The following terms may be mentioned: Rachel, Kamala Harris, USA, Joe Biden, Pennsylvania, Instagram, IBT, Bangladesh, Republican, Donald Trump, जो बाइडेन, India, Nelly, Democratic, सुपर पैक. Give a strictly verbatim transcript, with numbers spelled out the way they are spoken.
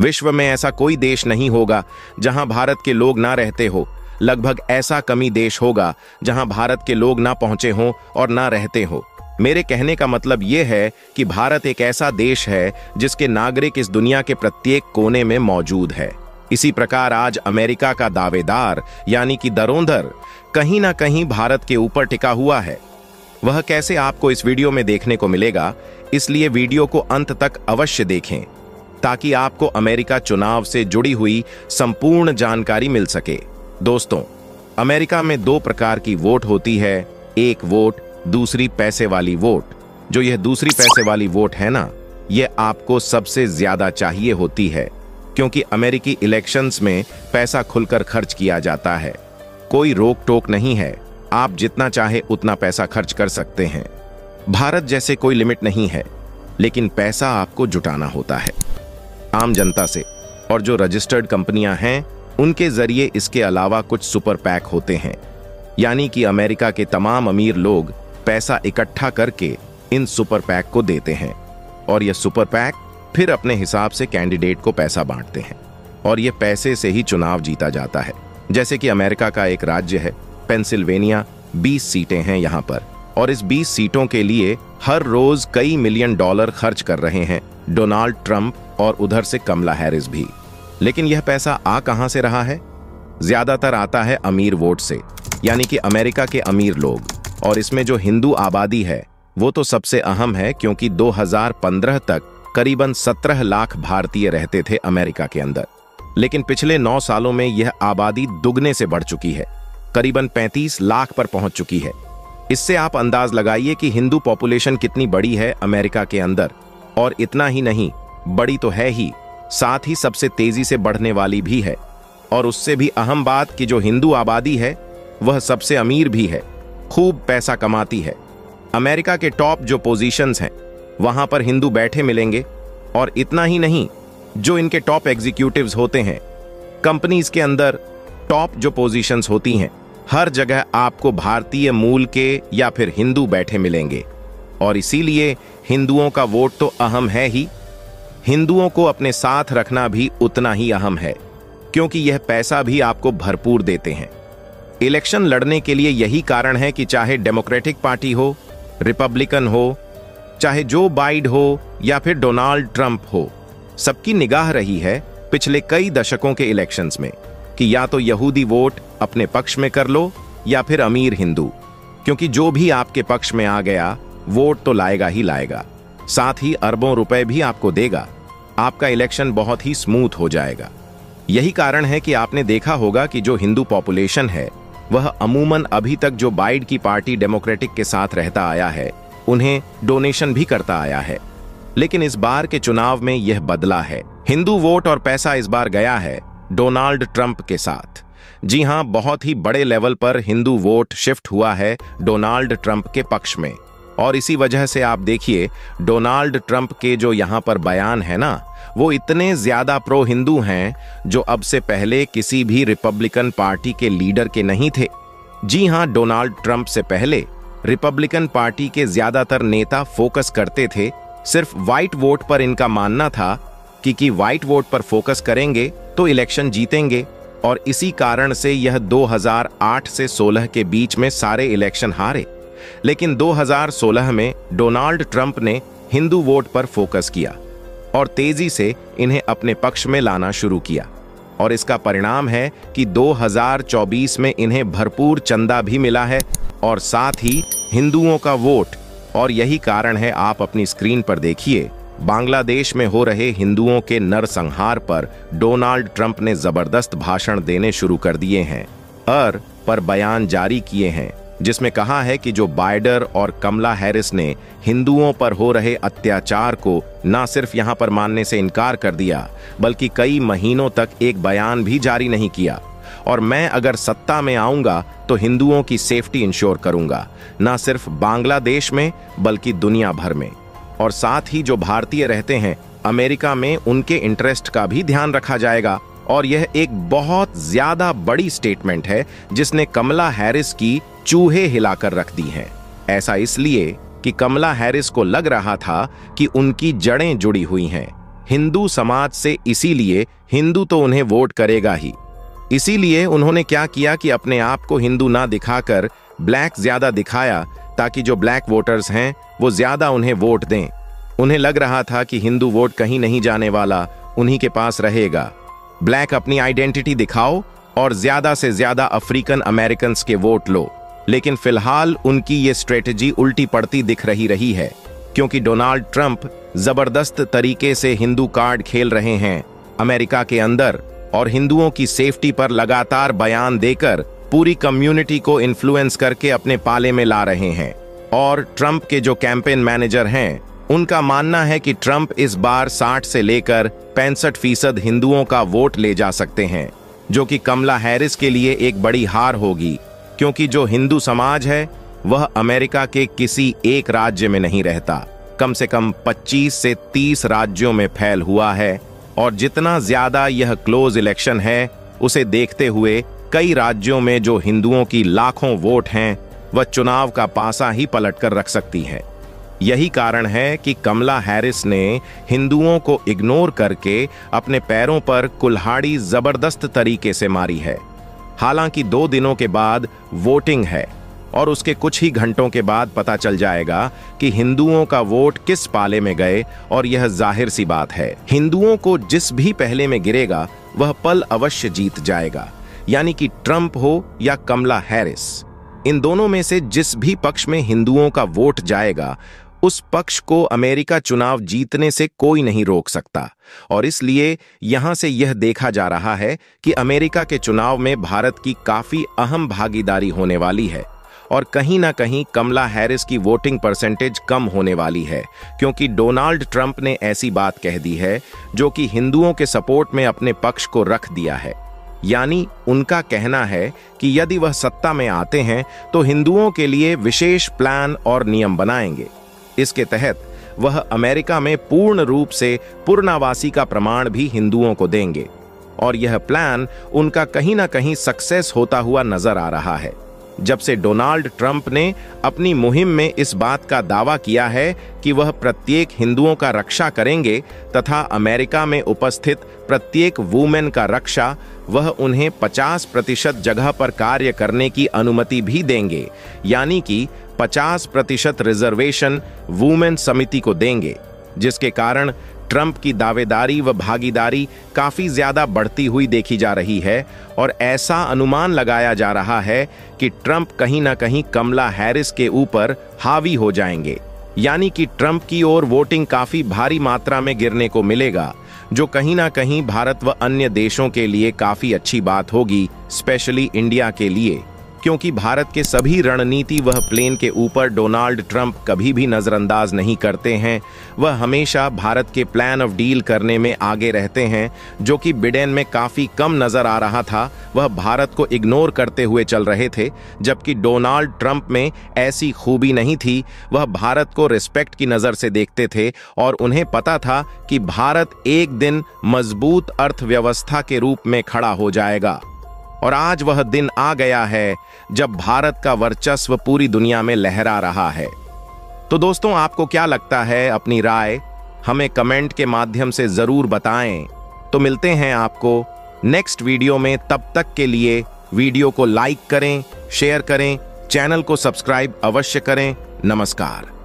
विश्व में ऐसा कोई देश नहीं होगा जहां भारत के लोग ना रहते हो, लगभग ऐसा कमी देश होगा जहां भारत के लोग ना पहुंचे हों और ना रहते हों। मेरे कहने का मतलब ये है कि भारत एक ऐसा देश है जिसके नागरिक इस दुनिया के प्रत्येक कोने में मौजूद है। इसी प्रकार आज अमेरिका का दावेदार यानी कि दरोंधर कहीं ना कहीं भारत के ऊपर टिका हुआ है। वह कैसे आपको इस वीडियो में देखने को मिलेगा, इसलिए वीडियो को अंत तक अवश्य देखें ताकि आपको अमेरिका चुनाव से जुड़ी हुई संपूर्ण जानकारी मिल सके। दोस्तों, अमेरिका में दो प्रकार की वोट होती है, एक वोट, दूसरी पैसे वाली वोट। जो यह दूसरी पैसे वाली वोट है ना, यह आपको सबसे ज्यादा चाहिए होती है क्योंकि अमेरिकी इलेक्शंस में पैसा खुलकर खर्च किया जाता है। कोई रोक टोक नहीं है, आप जितना चाहे उतना पैसा खर्च कर सकते हैं। भारत जैसे कोई लिमिट नहीं है, लेकिन पैसा आपको जुटाना होता है आम जनता से, और जो रजिस्टर्ड कंपनियां हैं उनके जरिए। इसके अलावा कुछ सुपर पैक होते हैं, यानी कि अमेरिका के तमाम अमीर लोग पैसा इकट्ठा करके इन सुपर पैक को देते हैं और यह सुपर पैक फिर अपने हिसाब से कैंडिडेट को पैसा बांटते हैं और ये पैसे से ही चुनाव जीता जाता है। जैसे कि अमेरिका का एक राज्य है पेंसिल्वेनिया, बीस सीटें हैं यहाँ पर और इस बीस सीटों के लिए हर रोज कई मिलियन डॉलर खर्च कर रहे हैं डोनाल्ड ट्रंप और उधर से कमला हैरिस भी। लेकिन यह पैसा आ कहाँ से रहा है? ज्यादातर आता है अमीर वोट से, यानी कि अमेरिका के अमीर लोग। और इसमें जो हिंदू आबादी है वो तो सबसे अहम है क्योंकि दो हज़ार पंद्रह तक करीबन सत्रह लाख भारतीय रहते थे अमेरिका के अंदर, लेकिन पिछले नौ सालों में यह आबादी दुगने से बढ़ चुकी है, करीबन पैंतीस लाख पर पहुंच चुकी है। इससे आप अंदाज लगाइए कि हिंदू पॉपुलेशन कितनी बड़ी है अमेरिका के अंदर। और इतना ही नहीं, बड़ी तो है ही, साथ ही सबसे तेजी से बढ़ने वाली भी है। और उससे भी अहम बात कि जो हिंदू आबादी है वह सबसे अमीर भी है, खूब पैसा कमाती है। अमेरिका के टॉप जो पोजीशंस हैं वहां पर हिंदू बैठे मिलेंगे। और इतना ही नहीं, जो इनके टॉप एग्जीक्यूटिव्स होते हैं कंपनीज के अंदर, टॉप जो पोजीशंस होती हैं, हर जगह आपको भारतीय मूल के या फिर हिंदू बैठे मिलेंगे। और इसीलिए हिंदुओं का वोट तो अहम है ही, हिंदुओं को अपने साथ रखना भी उतना ही अहम है क्योंकि यह पैसा भी आपको भरपूर देते हैं इलेक्शन लड़ने के लिए। यही कारण है कि चाहे डेमोक्रेटिक पार्टी हो, रिपब्लिकन हो, चाहे जो बाइडेन हो या फिर डोनाल्ड ट्रंप हो, सबकी निगाह रही है पिछले कई दशकों के इलेक्शंस में कि या तो यहूदी वोट अपने पक्ष में कर लो या फिर अमीर हिंदू, क्योंकि जो भी आपके पक्ष में आ गया वोट तो लाएगा ही लाएगा, साथ ही अरबों रुपए भी आपको देगा। आपका इलेक्शन बहुत ही स्मूथ हो जाएगा। यही कारण है कि आपने देखा होगा कि जो हिंदू पॉपुलेशन है वह अमूमन अभी तक जो बाइडेन की पार्टी डेमोक्रेटिक के साथ रहता आया है उन्हें डोनेशन भी करता आया है। लेकिन इस बार के चुनाव में यह बदला है, हिंदू वोट और पैसा इस बार गया है डोनाल्ड ट्रंप के साथ। जी हां, बहुत ही बड़े लेवल पर हिंदू वोट शिफ्ट हुआ है डोनाल्ड ट्रंप के पक्ष में। और इसी वजह से आप देखिए डोनाल्ड ट्रंप के जो यहाँ पर बयान है ना, वो इतने ज्यादा प्रो हिंदू हैं जो अब से पहले किसी भी रिपब्लिकन पार्टी के लीडर के नहीं थे। जी हाँ, डोनाल्ड ट्रंप से पहले रिपब्लिकन पार्टी के ज्यादातर नेता फोकस करते थे सिर्फ व्हाइट वोट पर। इनका मानना था कि कि व्हाइट वोट पर फोकस करेंगे तो इलेक्शन जीतेंगे। और इसी कारण से यह दो हज़ार आठ से सोलह के बीच में सारे इलेक्शन हारे। लेकिन दो हज़ार सोलह में डोनाल्ड ट्रंप ने हिंदू वोट पर फोकस किया और तेजी से इन्हें अपने पक्ष में लाना शुरू किया। और इसका परिणाम है कि दो हज़ार चौबीस में इन्हें भरपूर चंदा भी मिला है और साथ ही हिंदुओं का वोट। और यही कारण है, आप अपनी स्क्रीन पर देखिए, बांग्लादेश में हो रहे हिंदुओं के नरसंहार पर डोनाल्ड ट्रंप ने जबरदस्त भाषण देने शुरू कर दिए हैं और पर बयान जारी किए हैं जिसमें कहा है कि जो बाइडेन और कमला हैरिस ने हिंदुओं पर हो रहे अत्याचार को ना सिर्फ यहां पर मानने से इनकार कर दिया बल्कि कई महीनों तक एक बयान भी जारी नहीं किया। और मैं अगर सत्ता में आऊंगा तो हिंदुओं की सेफ्टी इंश्योर करूंगा, ना सिर्फ बांग्लादेश में बल्कि दुनिया भर में। और साथ ही जो भारतीय रहते हैं अमेरिका में उनके इंटरेस्ट का भी ध्यान रखा जाएगा। और यह एक बहुत ज्यादा बड़ी स्टेटमेंट है जिसने कमला हैरिस की चूहे हिलाकर रख दी हैं। ऐसा इसलिए कि कमला हैरिस को लग रहा था कि उनकी जड़ें जुड़ी हुई हैं हिंदू समाज से, इसीलिए हिंदू तो उन्हें वोट करेगा ही। इसीलिए उन्होंने क्या किया कि अपने आप को हिंदू ना दिखाकर ब्लैक ज्यादा दिखाया, ताकि जो ब्लैक वोटर्स हैं वो ज्यादा उन्हें वोट दें। उन्हें लग रहा था कि हिंदू वोट कहीं नहीं जाने वाला, उन्हीं के पास रहेगा। ब्लैक अपनी आइडेंटिटी दिखाओ और ज्यादा से ज्यादा अफ्रीकन अमेरिकन के वोट लो। लेकिन फिलहाल उनकी ये स्ट्रेटजी उल्टी पड़ती दिख रही रही है, क्योंकि डोनाल्ड ट्रंप जबरदस्त तरीके से हिंदू कार्ड खेल रहे हैं अमेरिका के अंदर, और हिंदुओं की सेफ्टी पर लगातार बयान देकर पूरी कम्युनिटी को इन्फ्लुएंस करके अपने पाले में ला रहे हैं। और ट्रंप के जो कैंपेन मैनेजर हैं, उनका मानना है कि ट्रंप इस बार साठ से लेकर पैंसठ फीसद हिंदुओं का वोट ले जा सकते हैं, जो कि कमला हैरिस के लिए एक बड़ी हार होगी, क्योंकि जो हिंदू समाज है वह अमेरिका के किसी एक राज्य में नहीं रहता, कम से कम पच्चीस से तीस राज्यों में फैल हुआ है। और जितना ज्यादा यह क्लोज इलेक्शन है, उसे देखते हुए कई राज्यों में जो हिंदुओं की लाखों वोट हैं वह चुनाव का पासा ही पलटकर रख सकती है। यही कारण है कि कमला हैरिस ने हिंदुओं को इग्नोर करके अपने पैरों पर कुल्हाड़ी जबरदस्त तरीके से मारी है। हालांकि दो दिनों के बाद वोटिंग है और उसके कुछ ही घंटों के बाद पता चल जाएगा कि हिंदुओं का वोट किस पाले में गए, और यह जाहिर सी बात है, हिंदुओं को जिस भी पहले में गिरेगा वह पल अवश्य जीत जाएगा। यानी कि ट्रंप हो या कमला हैरिस, इन दोनों में से जिस भी पक्ष में हिंदुओं का वोट जाएगा उस पक्ष को अमेरिका चुनाव जीतने से कोई नहीं रोक सकता। और इसलिए यहां से यह देखा जा रहा है कि अमेरिका के चुनाव में भारत की काफी अहम भागीदारी होने वाली है, और कहीं ना कहीं कमला हैरिस की वोटिंग परसेंटेज कम होने वाली है, क्योंकि डोनाल्ड ट्रंप ने ऐसी बात कह दी है जो कि हिंदुओं के सपोर्ट में अपने पक्ष को रख दिया है। यानी उनका कहना है कि यदि वह सत्ता में आते हैं तो हिंदुओं के लिए विशेष प्लान और नियम बनाएंगे। इसके तहत वह अमेरिका में पूर्ण रूप से पूर्णवासी का प्रमाण भी हिंदुओं को देंगे, और यह प्लान उनका कहीं ना कहीं सक्सेस होता हुआ नजर आ रहा है। जब से डोनाल्ड ट्रंप ने अपनी मुहिम में इस बात का दावा किया है कि वह प्रत्येक हिंदुओं का रक्षा करेंगे तथा अमेरिका में उपस्थित प्रत्येक वूमेन का रक्षा, वह उन्हें पचास प्रतिशत जगह पर कार्य करने की अनुमति भी देंगे, यानी कि पचास प्रतिशत रिजर्वेशन वूमेन समिति को देंगे, जिसके कारण ट्रंप की दावेदारी व भागीदारी काफ़ी ज़्यादा बढ़ती हुई देखी जा रही है। और ऐसा अनुमान लगाया जा रहा है कि ट्रंप कहीं ना कहीं कमला हैरिस के ऊपर हावी हो जाएंगे, यानी कि ट्रंप की ओर वोटिंग काफ़ी भारी मात्रा में गिरने को मिलेगा, जो कहीं ना कहीं भारत व अन्य देशों के लिए काफ़ी अच्छी बात होगी, स्पेशली इंडिया के लिए, क्योंकि भारत के सभी रणनीति वह प्लेन के ऊपर डोनाल्ड ट्रंप कभी भी नज़रअंदाज नहीं करते हैं। वह हमेशा भारत के प्लान ऑफ डील करने में आगे रहते हैं, जो कि बिडेन में काफ़ी कम नज़र आ रहा था। वह भारत को इग्नोर करते हुए चल रहे थे, जबकि डोनाल्ड ट्रंप में ऐसी खूबी नहीं थी। वह भारत को रिस्पेक्ट की नज़र से देखते थे, और उन्हें पता था कि भारत एक दिन मजबूत अर्थव्यवस्था के रूप में खड़ा हो जाएगा। और आज वह दिन आ गया है जब भारत का वर्चस्व पूरी दुनिया में लहरा रहा है। तो दोस्तों, आपको क्या लगता है? अपनी राय हमें कमेंट के माध्यम से ज़रूर बताएं। तो मिलते हैं आपको नेक्स्ट वीडियो में। तब तक के लिए वीडियो को लाइक करें, शेयर करें, चैनल को सब्सक्राइब अवश्य करें। नमस्कार।